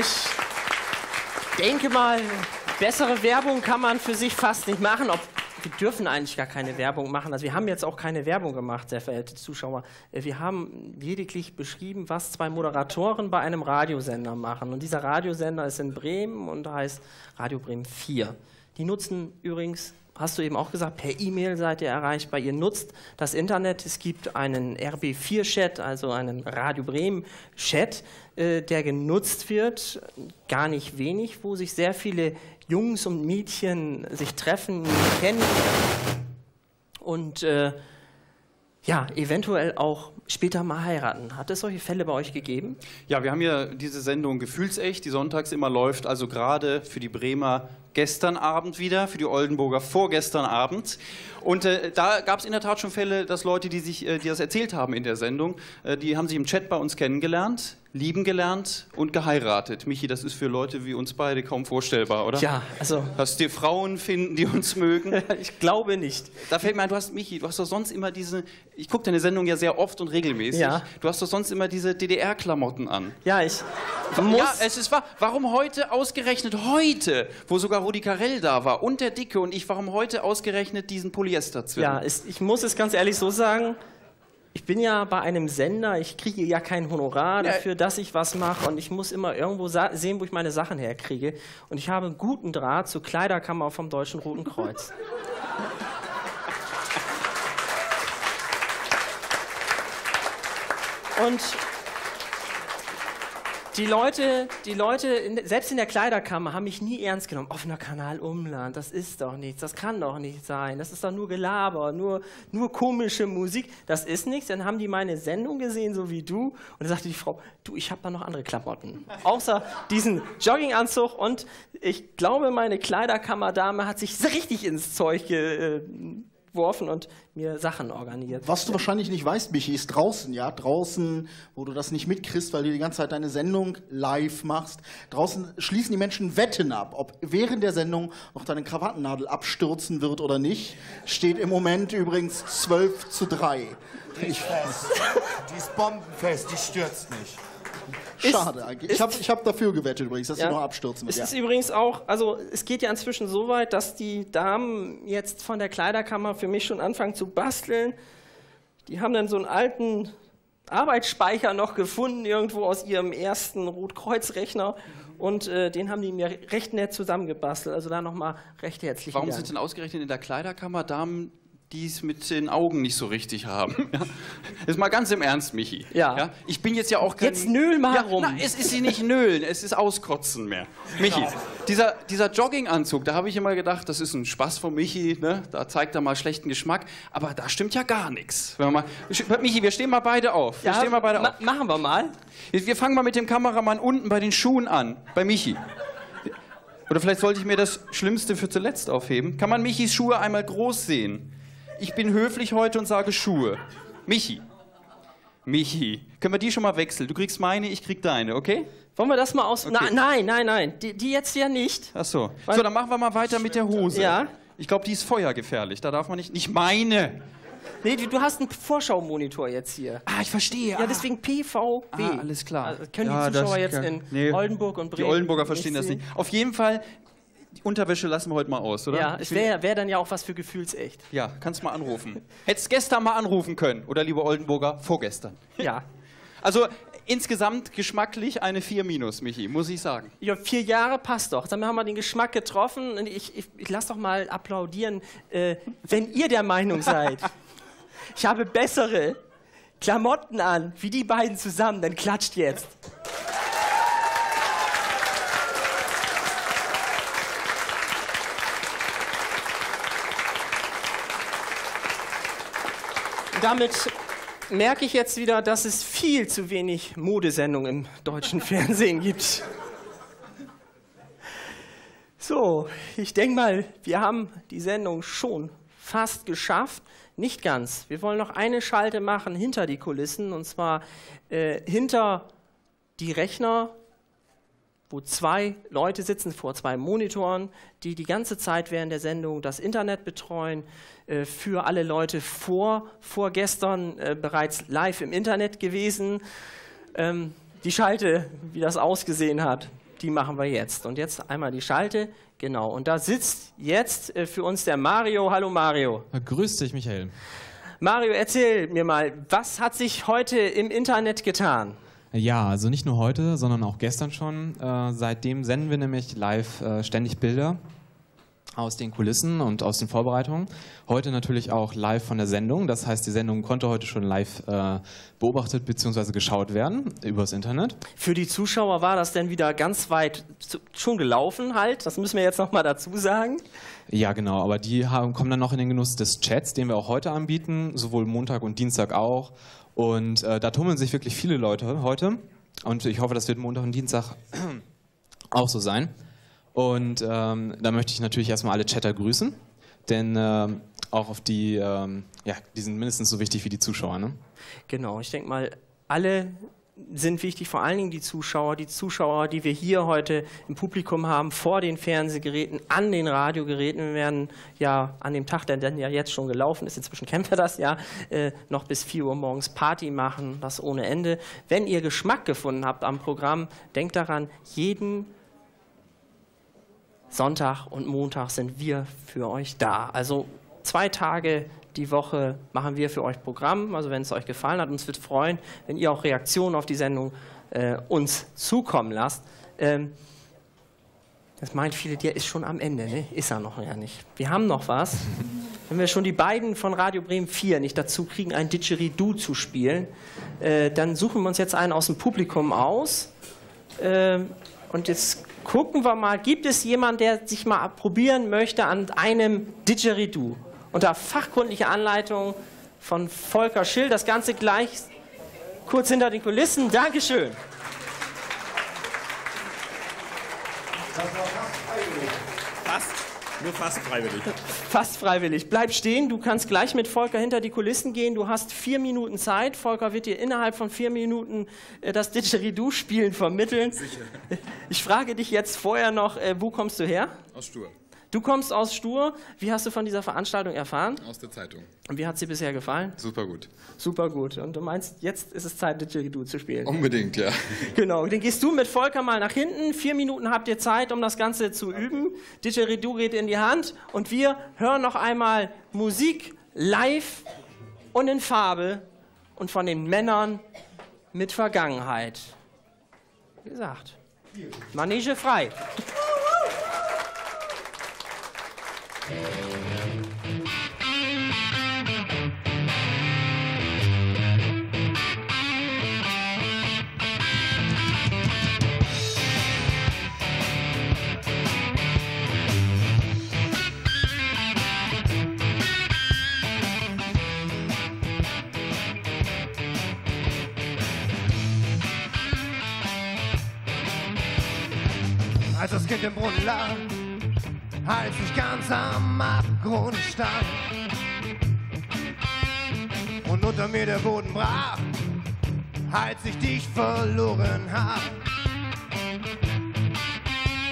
Ich denke mal, bessere Werbung kann man für sich fast nicht machen. Wir dürfen eigentlich gar keine Werbung machen. Also wir haben jetzt auch keine Werbung gemacht, sehr verehrte Zuschauer. Wir haben lediglich beschrieben, was zwei Moderatoren bei einem Radiosender machen. Und dieser Radiosender ist in Bremen und heißt Radio Bremen 4. Die nutzen übrigens, hast du eben auch gesagt, per E-Mail seid ihr erreichbar. Ihr nutzt das Internet. Es gibt einen RB4-Chat, also einen Radio Bremen-Chat, der genutzt wird, gar nicht wenig, wo sich sehr viele Jungs und Mädchen sich treffen, kennen und ja, eventuell auch später mal heiraten. Hat es solche Fälle bei euch gegeben? Ja, wir haben ja diese Sendung Gefühlsecht, die sonntags immer läuft, also gerade für die Bremer gestern Abend wieder, für die Oldenburger vorgestern Abend. Und da gab es in der Tat schon Fälle, dass Leute, die das erzählt haben in der Sendung, die haben sich im Chat bei uns kennengelernt, lieben gelernt und geheiratet. Michi, das ist für Leute wie uns beide kaum vorstellbar, oder? Ja, also... Dass die Frauen finden, die uns mögen? Ich glaube nicht. Da fällt mir ein, du hast doch sonst immer diese... Ich gucke deine Sendung ja sehr oft und regelmäßig. Ja. Du hast doch sonst immer diese DDR-Klamotten an. Ja, ich muss... Ja, es ist wahr. Warum heute, ausgerechnet heute, wo sogar Rudi Carrell da war und der Dicke und ich, warum heute ausgerechnet diesen Polyester-Zwirn? Ja, ich muss es ganz ehrlich so sagen... Ich bin ja bei einem Sender, ich kriege ja kein Honorar dafür, dass ich was mache und ich muss immer irgendwo sehen, wo ich meine Sachen herkriege. Und ich habe einen guten Draht zur Kleiderkammer vom Deutschen Roten Kreuz. Und die Leute, selbst in der Kleiderkammer, haben mich nie ernst genommen. Offener Kanal Umland, das ist doch nichts, das kann doch nicht sein, das ist doch nur Gelaber, nur komische Musik, das ist nichts. Dann haben die meine Sendung gesehen, so wie du, und dann sagte die Frau, du, ich habe da noch andere Klamotten, außer diesen Jogginganzug. Und ich glaube, meine Kleiderkammerdame hat sich richtig ins Zeug geworfen und mir Sachen organisiert. Was du wahrscheinlich nicht weißt, Michi, ist draußen, ja, draußen, wo du das nicht mitkriegst, weil du die ganze Zeit deine Sendung live machst, draußen schließen die Menschen Wetten ab, ob während der Sendung noch deine Krawattennadel abstürzen wird oder nicht. Steht im Moment übrigens 12:3. Die ist fest, die ist bombenfest, die stürzt nicht. Schade eigentlich. Ich hab dafür gewettet übrigens, dass sie noch abstürzen wird. Es ist übrigens auch, also es geht ja inzwischen so weit, dass die Damen jetzt von der Kleiderkammer für mich schon anfangen zu basteln. Die haben dann so einen alten Arbeitsspeicher noch gefunden, irgendwo aus ihrem ersten Rotkreuz-Rechner. Und den haben die mir recht nett zusammengebastelt. Also da nochmal recht herzlich. Warum sind denn ausgerechnet in der Kleiderkammer Damen, die es mit den Augen nicht so richtig haben? Ja. Ist mal ganz im Ernst, Michi. Ja. Ja? Ich bin jetzt ja auch kein... Jetzt nöhl mal rum. Na, es ist nicht nölen, es ist auskotzen mehr. Michi, genau. dieser Jogginganzug, da habe ich immer gedacht, das ist ein Spaß von Michi, ne? Da zeigt er mal schlechten Geschmack, aber da stimmt ja gar nichts. Michi, wir stehen mal beide auf. Ja, wir stehen mal beide auf. Machen wir mal. Wir fangen mal mit dem Kameramann unten bei den Schuhen an, bei Michi. Oder vielleicht sollte ich mir das Schlimmste für zuletzt aufheben. Kann man Michis Schuhe einmal groß sehen? Ich bin höflich heute und sage Schuhe. Michi, können wir die schon mal wechseln? Du kriegst meine, ich krieg deine, okay? Wollen wir das mal aus... Okay. Nein, die jetzt ja nicht. Ach so. So, dann machen wir mal weiter mit der Hose. Ja. Ich glaube, die ist feuergefährlich, da darf man nicht... Nicht meine! Nee, du hast einen Vorschau-Monitor jetzt hier. Ah, ich verstehe. Ja, deswegen PVB. Ah, alles klar. Also können die Zuschauer jetzt in Oldenburg und Bremen... Die Oldenburger verstehen das nicht. Auf jeden Fall... Die Unterwäsche lassen wir heute mal aus, oder? Ja, es wäre dann ja auch was für Gefühlsecht. Ja, kannst mal anrufen. Hättest gestern mal anrufen können, oder, liebe Oldenburger, vorgestern. Ja. Also insgesamt geschmacklich eine 4-, Michi, muss ich sagen. Ja, 4 Jahre passt doch. Dann haben wir den Geschmack getroffen. Und ich lass doch mal applaudieren, wenn ihr der Meinung seid, ich habe bessere Klamotten an, wie die beiden zusammen, dann klatscht jetzt. Damit merke ich jetzt wieder, dass es viel zu wenig Modesendungen im deutschen Fernsehen gibt. So, ich denke mal, wir haben die Sendung schon fast geschafft. Nicht ganz. Wir wollen noch eine Schalte machen hinter die Kulissen, und zwar hinter die Rechner, wo 2 Leute sitzen vor 2 Monitoren, die die ganze Zeit während der Sendung das Internet betreuen, für alle Leute vorgestern bereits live im Internet gewesen. Die Schalte, wie das ausgesehen hat. die machen wir jetzt. Und jetzt einmal die Schalte, genau. Und da sitzt jetzt für uns der Mario. Hallo Mario. Ja, grüß dich, Michael. Mario, erzähl mir mal, was hat sich heute im Internet getan? Ja, also nicht nur heute, sondern auch gestern schon. Seitdem senden wir nämlich live ständig Bilder aus den Kulissen und aus den Vorbereitungen. Heute natürlich auch live von der Sendung. Das heißt, die Sendung konnte heute schon live beobachtet bzw. geschaut werden übers Internet. Für die Zuschauer war das denn wieder ganz weit schon gelaufen halt. Das müssen wir jetzt nochmal dazu sagen. Ja, genau. Aber die kommen dann noch in den Genuss des Chats, den wir auch heute anbieten. Sowohl Montag und Dienstag auch. Und da tummeln sich wirklich viele Leute heute. Und ich hoffe, das wird Montag und Dienstag auch so sein. Und da möchte ich natürlich erstmal alle Chatter grüßen, denn auch auf die, ja, die sind mindestens so wichtig wie die Zuschauer, ne? Genau, ich denke mal, alle sind wichtig, vor allen Dingen die Zuschauer, die wir hier heute im Publikum haben, vor den Fernsehgeräten, an den Radiogeräten. Wir werden ja an dem Tag, der dann ja jetzt schon gelaufen ist, inzwischen kennen wir das ja, noch bis 4 Uhr morgens Party machen, das ohne Ende. Wenn ihr Geschmack gefunden habt am Programm, denkt daran, jeden Sonntag und Montag sind wir für euch da. Also 2 Tage die Woche machen wir für euch Programm. Also wenn es euch gefallen hat, uns wird freuen, wenn ihr auch Reaktionen auf die Sendung uns zukommen lasst. Das meint viele, der ist schon am Ende, ne? Ist er noch ja nicht. Wir haben noch was. Wenn wir schon die beiden von Radio Bremen 4 nicht dazu kriegen, ein Didgeridoo zu spielen, dann suchen wir uns jetzt einen aus dem Publikum aus. Und jetzt gucken wir mal, gibt es jemanden, der sich mal probieren möchte an einem Didgeridoo? Unter fachkundlicher Anleitung von Volker Schill. Das Ganze gleich kurz hinter den Kulissen. Dankeschön. Das war fast freiwillig. Nur fast freiwillig. Fast freiwillig. Bleib stehen, du kannst gleich mit Volker hinter die Kulissen gehen. Du hast 4 Minuten Zeit. Volker wird dir innerhalb von 4 Minuten das Didgeridoo-Spielen vermitteln. Sicher. Ich frage dich jetzt vorher noch, wo kommst du her? Aus Stuhr. Du kommst aus Stuhr. Wie hast du von dieser Veranstaltung erfahren? Aus der Zeitung. Und wie hat sie bisher gefallen? Super gut. Super gut. Und du meinst, jetzt ist es Zeit, Didgeridoo zu spielen? Unbedingt, ja. Genau. Dann gehst du mit Volker mal nach hinten. 4 Minuten habt ihr Zeit, um das Ganze zu üben. Didgeridoo geht in die Hand. Und wir hören noch einmal Musik live und in Farbe und von den Männern mit Vergangenheit. Wie gesagt, Manege frei. Als das Kind im Brunnen lag, als ich ganz am Abgrund stand und unter mir der Boden brach, als ich dich verloren hab.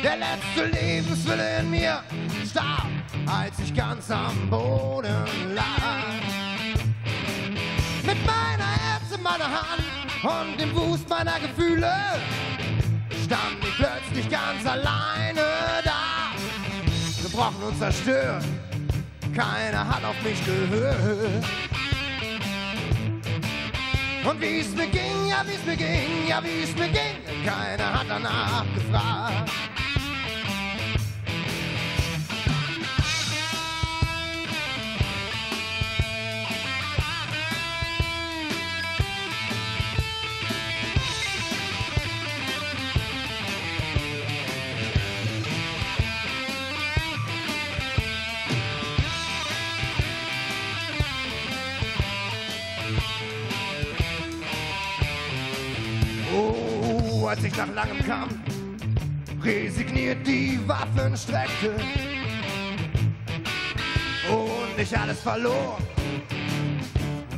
Der letzte Lebenswille in mir starb, als ich ganz am Boden lag. Mit meiner Herz in meiner Hand und dem Wust meiner Gefühle stand ich plötzlich ganz alleine da. Gebrochen und zerstört, keiner hat auf mich gehört. Und wie es mir ging, ja wie es mir ging, ja wie es mir ging, keiner hat danach gefragt. Als ich nach langem Kampf resigniert die Waffen streckte und ich alles verlor,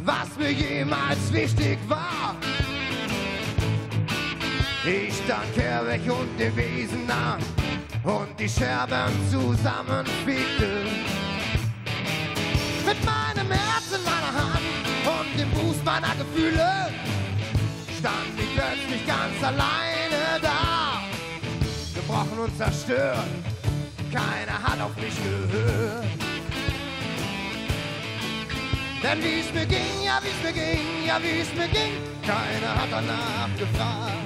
was mir jemals wichtig war. Ich stand Kehrweg und dem Wesen nah und die Scherben zusammenfielen. Mit meinem Herz in meiner Hand und dem Fuß meiner Gefühle stand ich plötzlich ganz alleine da. zerbrochen und zerstört. Keiner hat auf mich gehört. Denn wie es mir ging, ja wie es mir ging, ja wie es mir ging, keiner hat danach gefragt.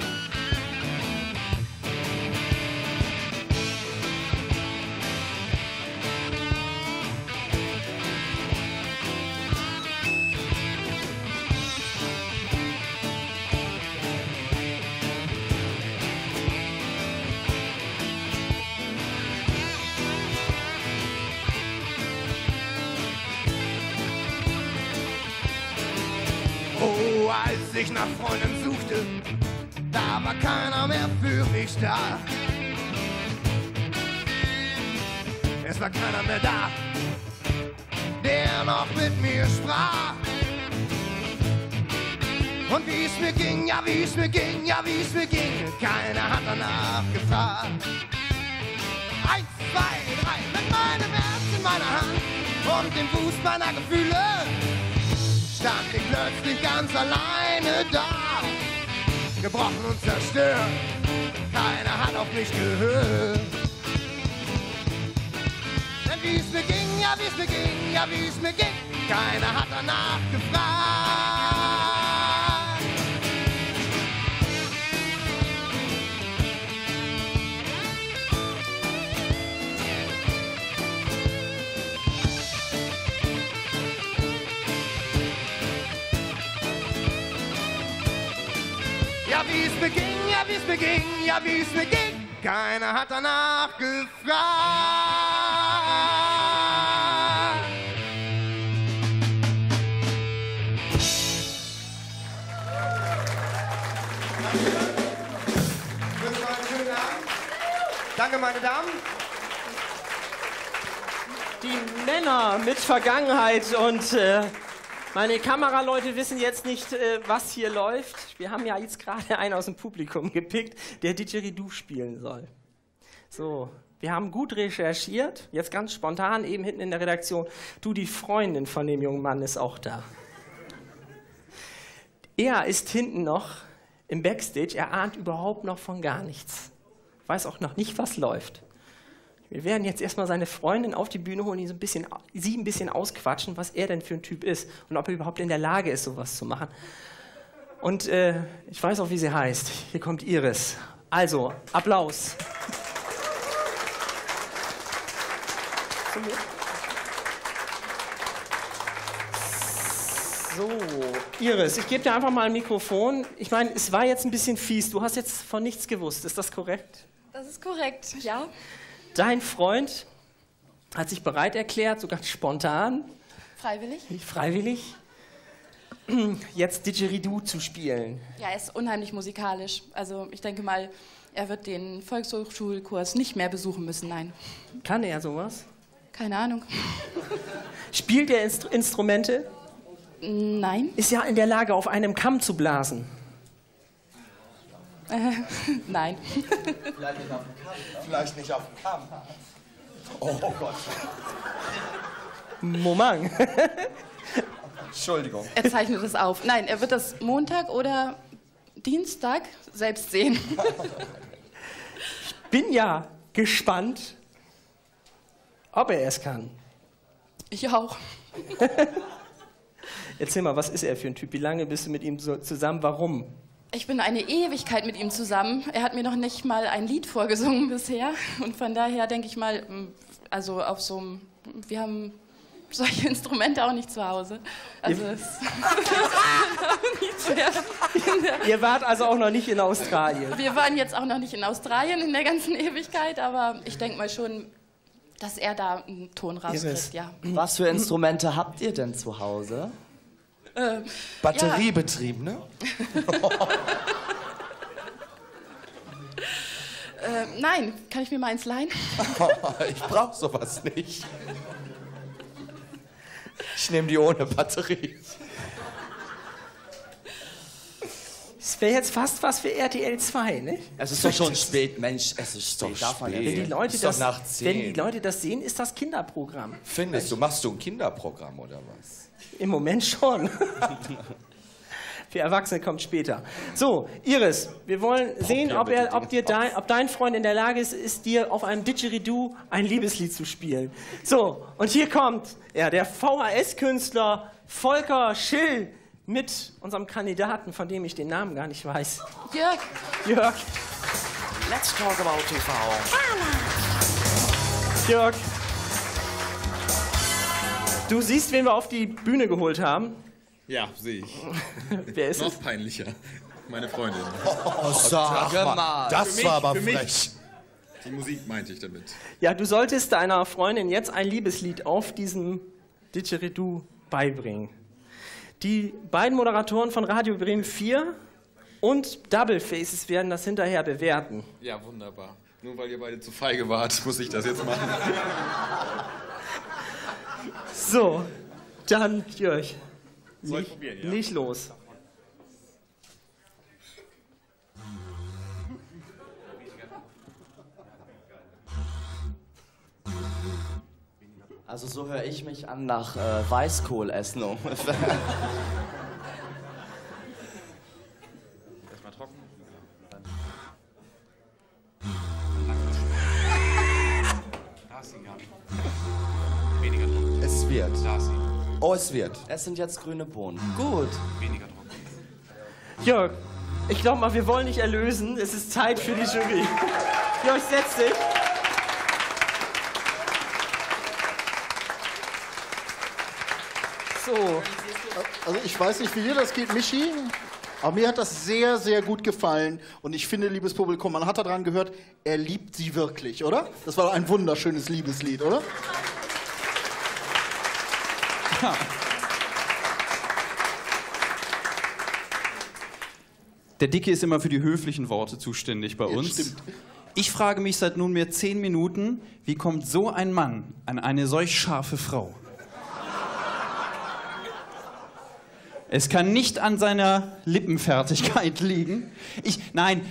Als ich nach Freunden suchte, da war keiner mehr für mich da. Es war keiner mehr da, der noch mit mir sprach. Und wie es mir ging, ja wie es mir ging, ja wie es mir ging, keiner hat danach gefragt. 1, 2, 3, mit meinem Herz in meiner Hand und dem Fuß meiner Gefühle stand ich plötzlich ganz alleine da, gebrochen und zerstört, keiner hat auf mich gehört. Denn wie es mir ging, ja wie es mir ging, ja wie es mir ging, keiner hat danach gefragt. Ja, wie es mir ging, ja, wie es mir ging, ja, wie es mir ging, keiner hat danach gefragt. Danke, meine Damen. Die Männer mit Vergangenheit und meine Kameraleute wissen jetzt nicht, was hier läuft. Wir haben ja jetzt gerade einen aus dem Publikum gepickt, der Didgeridoo spielen soll. So, wir haben gut recherchiert, jetzt ganz spontan, eben hinten in der Redaktion. Du, die Freundin von dem jungen Mann ist auch da. Er ist hinten noch im Backstage, er ahnt überhaupt noch von gar nichts. Weiß auch noch nicht, was läuft. Wir werden jetzt erstmal seine Freundin auf die Bühne holen, die so ein bisschen, sie ein bisschen ausquatschen, was er denn für ein Typ ist und ob er überhaupt in der Lage ist, sowas zu machen. Und ich weiß auch, wie sie heißt. Hier kommt Iris. Also, Applaus. So, Iris, ich gebe dir einfach mal ein Mikrofon. Ich meine, es war jetzt ein bisschen fies. Du hast jetzt von nichts gewusst. Ist das korrekt? Das ist korrekt, ja. Dein Freund hat sich bereit erklärt, sogar spontan. Freiwillig. Freiwillig. Jetzt Didgeridoo zu spielen. Ja, er ist unheimlich musikalisch. Also ich denke mal, er wird den Volkshochschulkurs nicht mehr besuchen müssen, nein. Kann er sowas? Keine Ahnung. Spielt er Instrumente? Nein. Ist er in der Lage, auf einem Kamm zu blasen? Nein. Vielleicht nicht auf dem Kamm. Vielleicht nicht auf dem Kamm. Oh Gott. Moment. Entschuldigung. Er zeichnet es auf. Nein, er wird das Montag oder Dienstag selbst sehen. Ich bin ja gespannt, ob er es kann. Ich auch. Erzähl mal, was ist er für ein Typ? Wie lange bist du mit ihm zusammen? Warum? Ich bin eine Ewigkeit mit ihm zusammen. Er hat mir noch nicht mal ein Lied vorgesungen bisher. Und von daher denke ich mal, also auf so einem, wir haben solche Instrumente auch nicht zu Hause. Also Ihr wart also auch noch nicht in Australien. Wir waren jetzt auch noch nicht in Australien in der ganzen Ewigkeit, aber ich denke mal schon, dass er da einen Ton rauskriegt, ja. Was für Instrumente habt ihr denn zu Hause? Batteriebetrieb, ja. Ne? Nein, kann ich mir mal eins leihen? Ich brauche sowas nicht. Ich nehme die ohne Batterie. Es wäre jetzt fast was für RTL 2, ne? Es ist doch schon spät, Mensch, es ist doch spät. Wenn die Leute das sehen, ist das Kinderprogramm. Findest du, machst du ein Kinderprogramm oder was? Im Moment schon. Für Erwachsene kommt später. So, Iris, wir wollen sehen, ob dein Freund in der Lage ist, dir auf einem Didgeridoo ein Liebeslied zu spielen. So, und hier kommt der VHS-Künstler Volker Schill mit unserem Kandidaten, von dem ich den Namen gar nicht weiß. Jörg. Jörg. Let's talk about TV. Jörg, du siehst, wen wir auf die Bühne geholt haben. Ja, sehe ich. Wer ist es? Noch peinlicher. Meine Freundin. Oh, sag mal. Das war aber frech. Die Musik meinte ich damit. Ja, du solltest deiner Freundin jetzt ein Liebeslied auf diesem Didgeridoo beibringen. Die beiden Moderatoren von Radio Bremen 4 und Double Faces werden das hinterher bewerten. Ja, wunderbar. Nur weil ihr beide zu feige wart, muss ich das jetzt machen. So, dann Jörg. Soll ich probieren, ja? Nicht los. Also so höre ich mich an nach Weißkohl essen ungefähr. Erstmal trocken. Weniger trocken. Es wird. Oh, es wird. Es sind jetzt grüne Bohnen. Gut. Weniger trocken. Jörg, ich glaube mal, wir wollen dich erlösen. Es ist Zeit für die Jury. Jörg, setz dich. So. Also ich weiß nicht, wie dir das geht, Michi, aber mir hat das sehr, sehr gut gefallen. Und ich finde, liebes Publikum, man hat daran gehört, er liebt sie wirklich, oder? Das war ein wunderschönes Liebeslied, oder? Ja. Der Dicke ist immer für die höflichen Worte zuständig bei uns. Ja, stimmt. Ich frage mich seit nunmehr 10 Minuten, wie kommt so ein Mann an eine solch scharfe Frau? Es kann nicht an seiner Lippenfertigkeit liegen.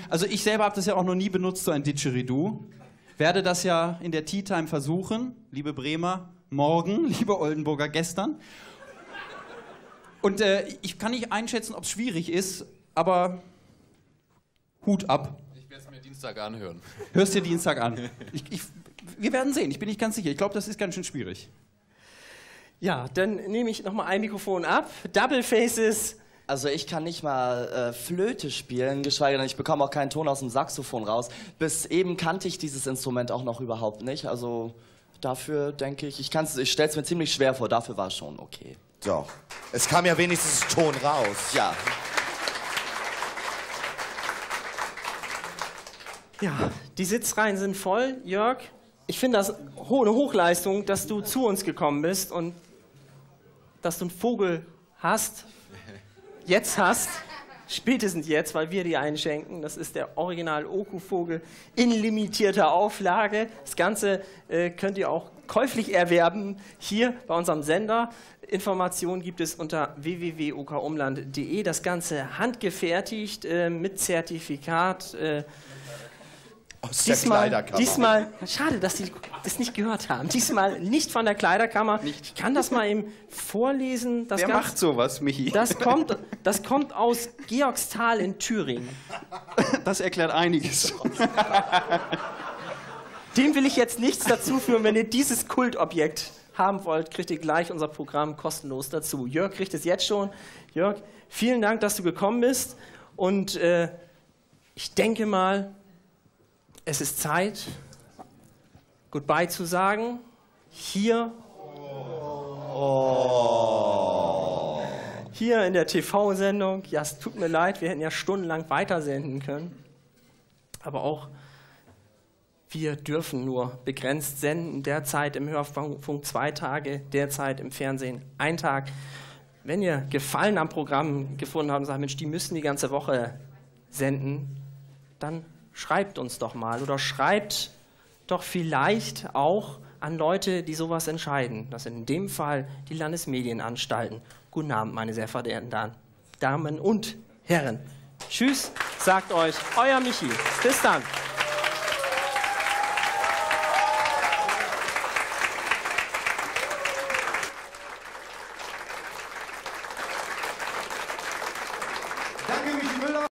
Also ich selber habe das ja auch noch nie benutzt, so ein Didgeridoo. Werde das ja in der Tea Time versuchen. Liebe Bremer, morgen, liebe Oldenburger, gestern. Und ich kann nicht einschätzen, ob es schwierig ist, aber Hut ab. Ich werde es mir Dienstag anhören. Hörst dir Dienstag an. Wir werden sehen, ich bin nicht ganz sicher. Ich glaube, das ist ganz schön schwierig. Ja, dann nehme ich nochmal ein Mikrofon ab. Double Faces. Also ich kann nicht mal Flöte spielen, geschweige denn, ich bekomme auch keinen Ton aus dem Saxophon raus. Bis eben kannte ich dieses Instrument auch noch überhaupt nicht. Also dafür denke ich, ich stelle es mir ziemlich schwer vor, dafür war es schon okay. So, es kam ja wenigstens Ton raus. Ja. Ja, die Sitzreihen sind voll, Jörg. Ich finde das eine Hochleistung, dass du zu uns gekommen bist und dass du einen Vogel hast, spätestens jetzt, weil wir dir einen schenken. Das ist der Original-Oku-Vogel in limitierter Auflage. Das Ganze könnt ihr auch käuflich erwerben hier bei unserem Sender. Informationen gibt es unter www.okumland.de. Das Ganze handgefertigt mit Zertifikat. Diesmal, schade, dass die das nicht gehört haben. Diesmal nicht von der Kleiderkammer. Ich kann das mal eben vorlesen. Wer macht sowas, Michi? Das kommt aus Georgsthal in Thüringen. Das erklärt einiges. Dem will ich jetzt nichts dazu führen. Wenn ihr dieses Kultobjekt haben wollt, kriegt ihr gleich unser Programm kostenlos dazu. Jörg kriegt es jetzt schon. Jörg, vielen Dank, dass du gekommen bist. Und ich denke mal, es ist Zeit, Goodbye zu sagen, hier, hier in der TV-Sendung. Ja, es tut mir leid, wir hätten ja stundenlang weitersenden können, aber auch wir dürfen nur begrenzt senden, derzeit im Hörfunk 2 Tage, derzeit im Fernsehen 1 Tag. Wenn ihr Gefallen am Programm gefunden habt und sagt, Mensch, die müssen die ganze Woche senden, dann schreibt uns doch mal oder schreibt doch vielleicht auch an Leute, die sowas entscheiden. Das sind in dem Fall die Landesmedienanstalten. Guten Abend, meine sehr verehrten Damen und Herren. Tschüss, sagt euch euer Michi. Bis dann. Danke, Michi Müller.